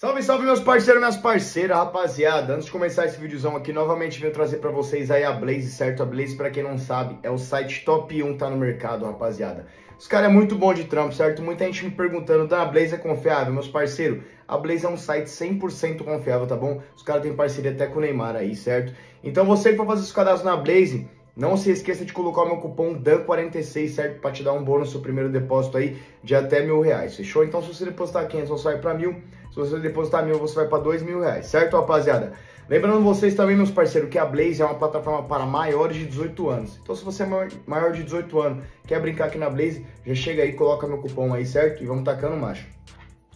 Salve, salve meus parceiros, minhas parceiras, rapaziada. Antes de começar esse videozão aqui, novamente venho trazer pra vocês aí a Blaze, certo? A Blaze, pra quem não sabe, é o site top 1, tá no mercado, rapaziada. Os caras é muito bom de trampo, certo? Muita gente me perguntando, a Blaze é confiável? Meus parceiros, a Blaze é um site 100% confiável, tá bom? Os caras têm parceria até com o Neymar aí, certo? Então você que for fazer os cadastros na Blaze, não se esqueça de colocar o meu cupom DAN46, certo? Pra te dar um bônus no seu primeiro depósito aí de até R$1.000, fechou? Então se você depositar 500, você vai pra 1.000. Se você depositar 1.000, você vai pra R$2.000, certo, rapaziada? Lembrando vocês também, meus parceiros, que a Blaze é uma plataforma para maiores de 18 anos. Então, se você é maior de 18 anos, quer brincar aqui na Blaze, já chega aí, coloca meu cupom aí, certo? E vamos tacando macho.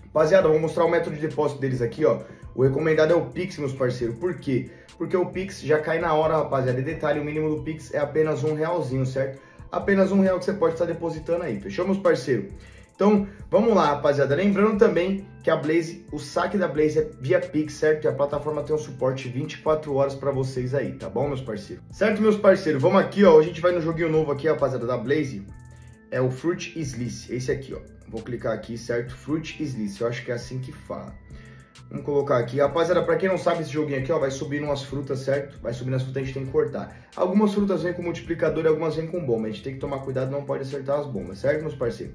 Rapaziada, vou mostrar o método de depósito deles aqui, ó. O recomendado é o Pix, meus parceiros. Por quê? Porque o Pix já cai na hora, rapaziada. E detalhe, o mínimo do Pix é apenas R$1, certo? Apenas R$1 que você pode estar depositando aí, fechou, meus parceiros? Então, vamos lá, rapaziada. Lembrando também que a Blaze, o saque da Blaze é via Pix, certo? E a plataforma tem um suporte 24 horas pra vocês aí, tá bom, meus parceiros? Certo, meus parceiros? Vamos aqui, ó. A gente vai no joguinho novo aqui, rapaziada, da Blaze. É o Fruit Slice, esse aqui, ó. Vou clicar aqui, certo? Fruit Slice, eu acho que é assim que fala. Vamos colocar aqui. Rapaziada, pra quem não sabe, esse joguinho aqui, ó, vai subindo umas frutas, certo? Vai subindo as frutas, a gente tem que cortar. Algumas frutas vêm com multiplicador e algumas vêm com bomba. A gente tem que tomar cuidado, não pode acertar as bombas, certo, meus parceiros?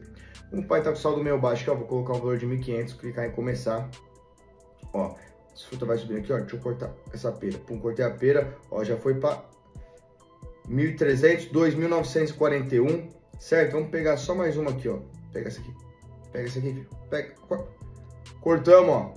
O pai tá com saldo meio baixo aqui, ó. Vou colocar um valor de 1.500, clicar em começar. Ó, essa fruta vai subindo aqui, ó. Deixa eu cortar essa pera. Pum, cortei a pera. Ó, já foi pra 1.300, 2.941, certo? Vamos pegar só mais uma aqui, ó. Pega essa aqui. Pega essa aqui, filho. Pega. Cortamos, ó.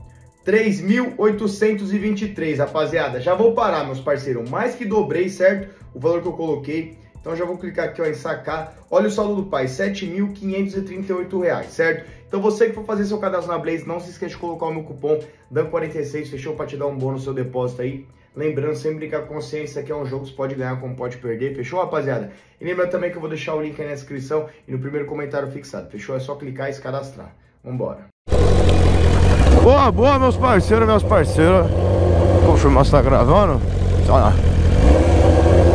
3.823, rapaziada. Já vou parar, meus parceiros. Mais que dobrei, certo? O valor que eu coloquei. Então já vou clicar aqui, ó, em sacar. Olha o saldo do pai, R$7.538, certo? Então você que for fazer seu cadastro na Blaze, não se esqueça de colocar o meu cupom DAN46, fechou? Pra te dar um bônus no seu depósito aí. Lembrando, sempre brincar com consciência, que é um jogo que você pode ganhar como pode perder, fechou, rapaziada? E lembrando também que eu vou deixar o link aí na descrição e no primeiro comentário fixado, fechou? É só clicar e se cadastrar. Vambora. Boa, boa, meus parceiros, minhas parceiras. Vou confirmar se tá gravando. Tá lá.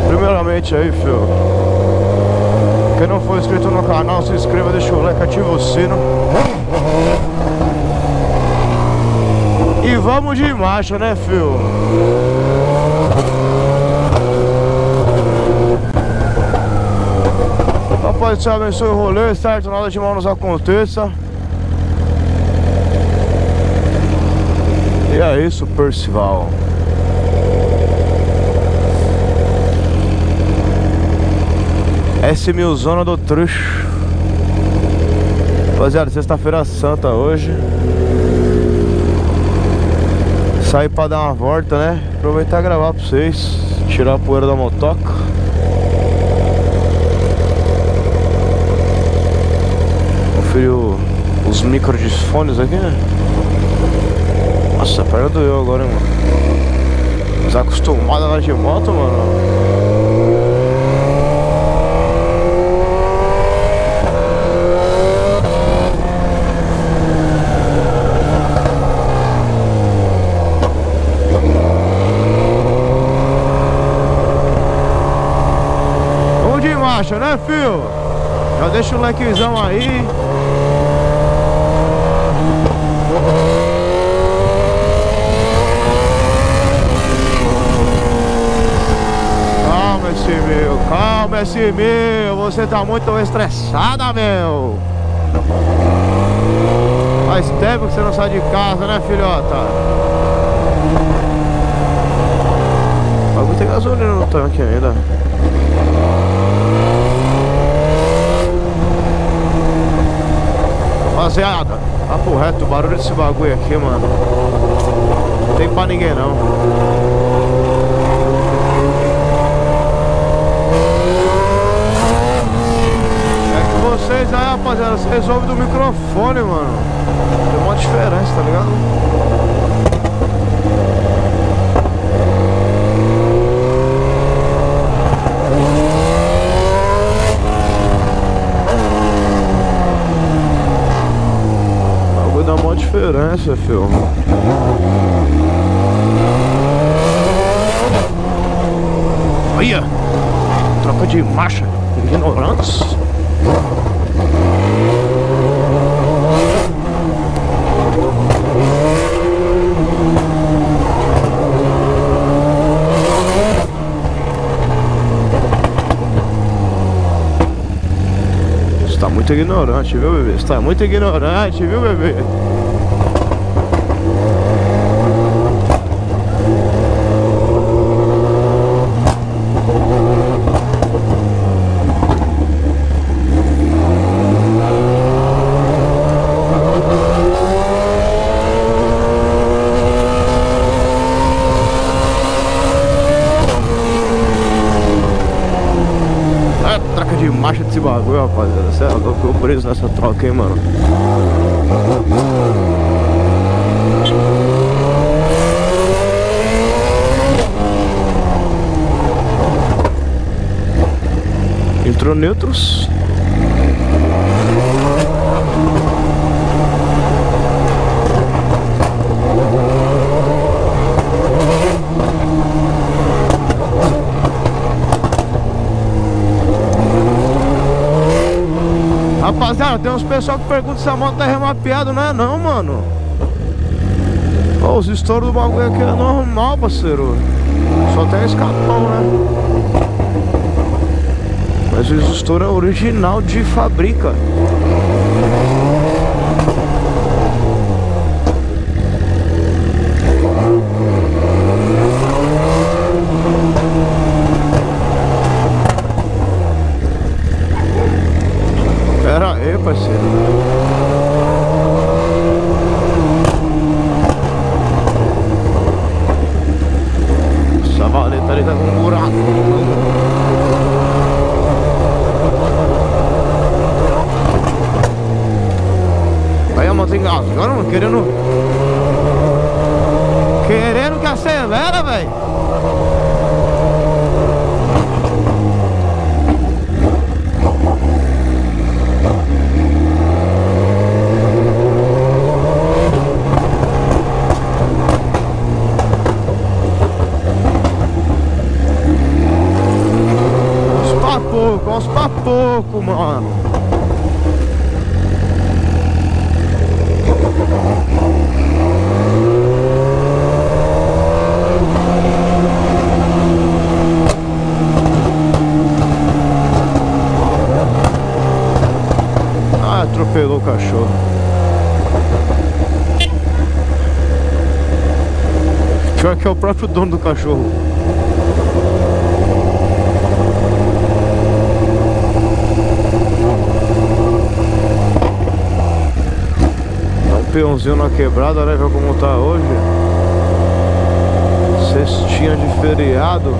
Primeiramente aí, filho, quem não for inscrito no canal, se inscreva, deixa o like, ativa o sino. E vamos de marcha, né, filho? Rapaz, se abençoe o rolê, certo? Nada de mal nos aconteça. E é isso, Percival. S1000 zona do trecho. Rapaziada, sexta-feira santa hoje. Saí pra dar uma volta, né? Aproveitar e gravar pra vocês. Tirar a poeira da motoca. Conferir os microfones aqui, né? Nossa, a perna doeu agora, hein, mano. Desacostumado a andar de moto, mano. Né, filho? Já deixa o likezão aí. Calma, esse meu. Calma, esse meu. Você tá muito estressada, meu. Faz tempo que você não sai de casa, né, filhota? Mas não tem gasolina no tanque ainda. Rapaziada, papo reto, o barulho desse bagulho aqui, mano, não tem pra ninguém não. É que vocês aí, rapaziada, vocês resolvem do microfone, mano. Tem uma diferença, tá ligado? Diferença, filho. Olha, troca de marcha, ignorantes. ignorante, viu, bebê? Você tá muito ignorante, viu, bebê? Esse bagulho, rapaziada, você é louco, eu preso nessa troca, hein, mano. Entrou neutros. Rapaziada, tem uns pessoal que perguntam se a moto tá remapeada, não é não, mano. Ó, os estouros do bagulho aqui é normal, parceiro. Só tem escapão, né? Mas o estouro é original de fábrica. Parceiro, essa valeta ali tá com um buraco. Aí a moto engasgando, mano, querendo que acelera, velho. Vamos pra pouco, mano. Ah, atropelou o cachorro. Pior que é o próprio dono do cachorro. Peãozinho na quebrada, né? Viu como tá hoje? Sextinha de feriado.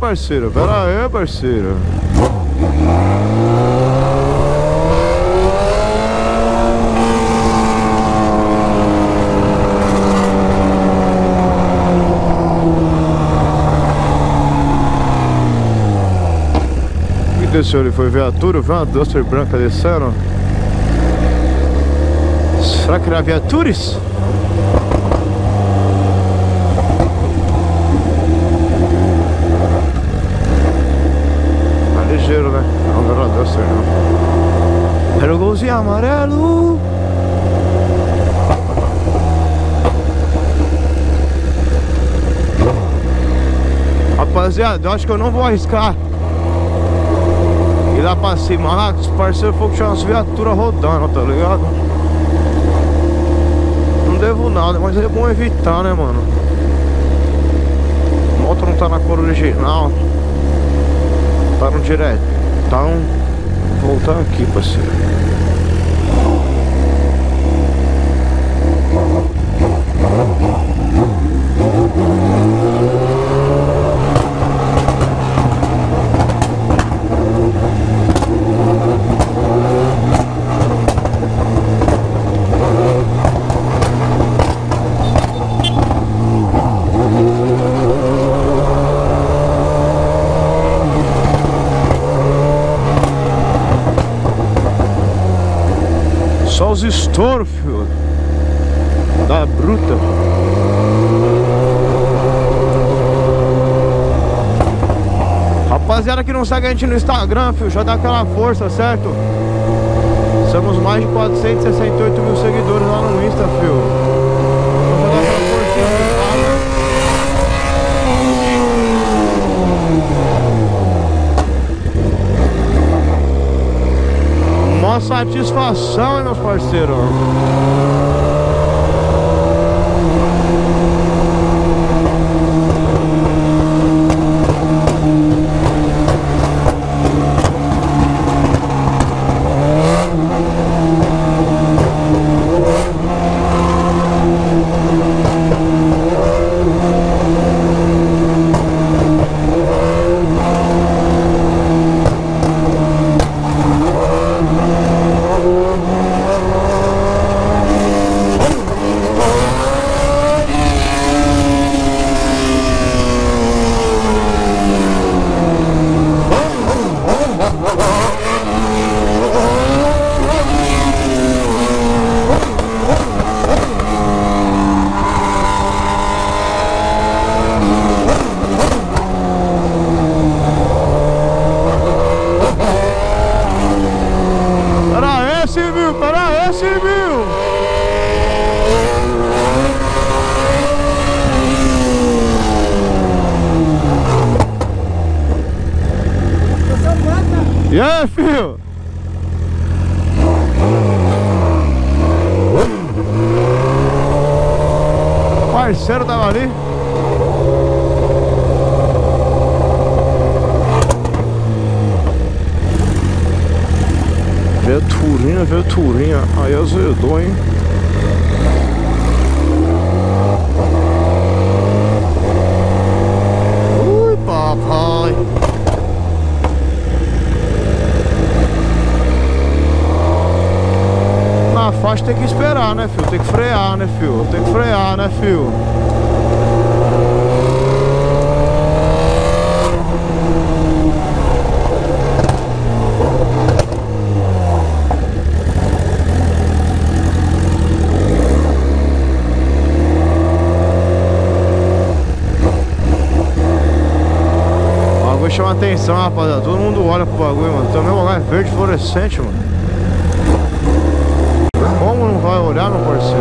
Parceiro, pera aí, parceiro. O que desceu ali? Foi viatura? Viu uma Duster branca descendo? Será que era viaturas? ligeiro, né? Não, graças a Deus, senhor, não. Era o golzinho amarelo. Rapaziada, eu acho que eu não vou arriscar ir lá pra cima lá, que os parceiros foram puxar umas viaturas rodando, tá ligado? Não devo nada, mas é bom evitar, né, mano? A moto não tá na cor original. Tá no direto. Então, vou voltar aqui, parceiro. Os estouros, filho, da bruta. Rapaziada que não segue a gente no Instagram, filho, já dá aquela força, certo? Somos mais de 468 mil seguidores lá no Insta, filho. Então já dá aquela forcinha, uma satisfação, hein, meus parceiros. E aí, filho? O parceiro tava ali. Veturinha, veturinha. Aí azedou, hein? Ui, papai. Faixa tem que esperar, né, filho? Tem que frear, né, filho? Tem que frear, né, filho? O bagulho chama atenção, rapaziada. Todo mundo olha pro bagulho, mano. Tem o mesmo lugar verde fluorescente, mano. Vai olhar, meu parceiro.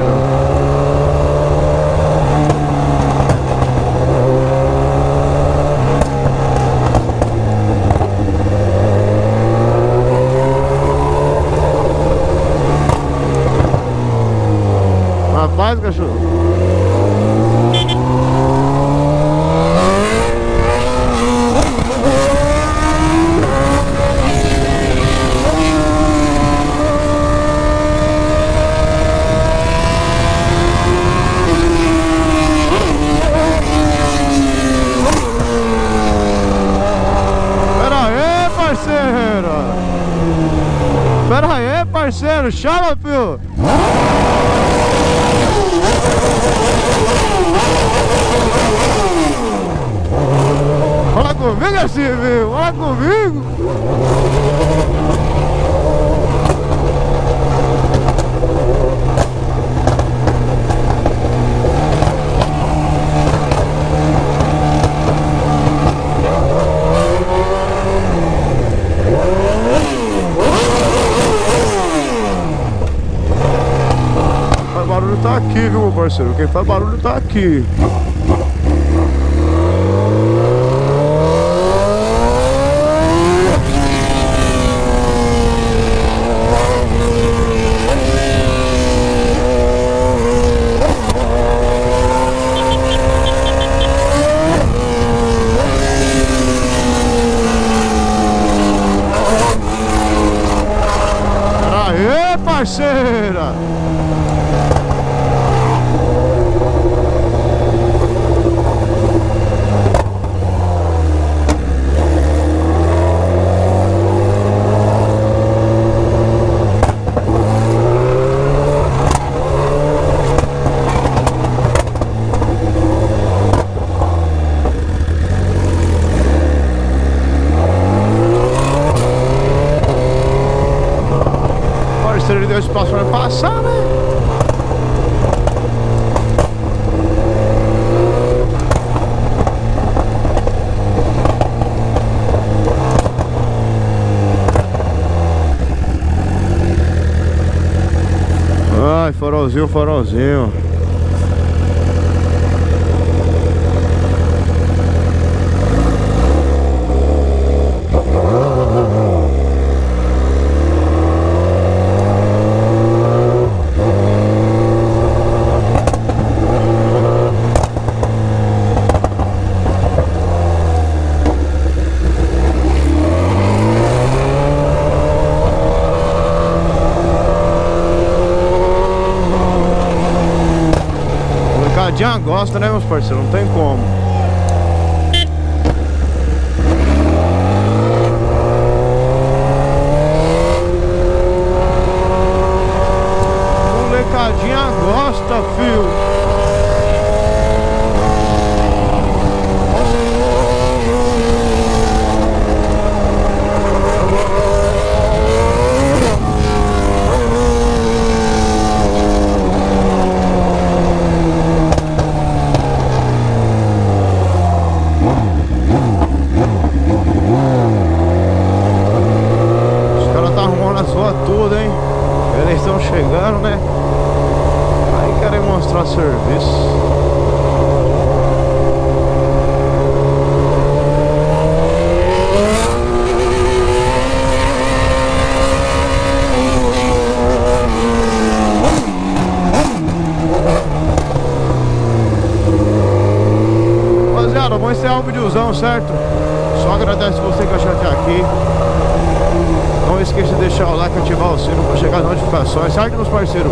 Rapaz, cachorro. Parceiro, chama, filho! Fala comigo, assim, filho! Fala comigo! barulho tá aqui, viu, meu parceiro? Quem faz barulho tá aqui. Parceira, ele deu espaço pra passar, né? Ai, farolzinho, farolzinho. Já gosta, né, meus parceiros? Não tem como. Molecadinha gosta, filho. Vamos encerrar o videozão, certo? Só agradece você que achou até aqui. Não esqueça de deixar o like e ativar o sino para chegar as notificações, certo, meus parceiros?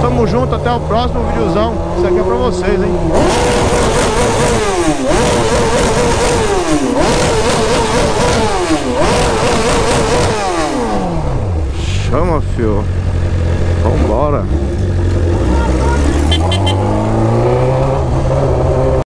Tamo junto, até o próximo videozão. Isso aqui é pra vocês, hein? Chama, fio. Vambora.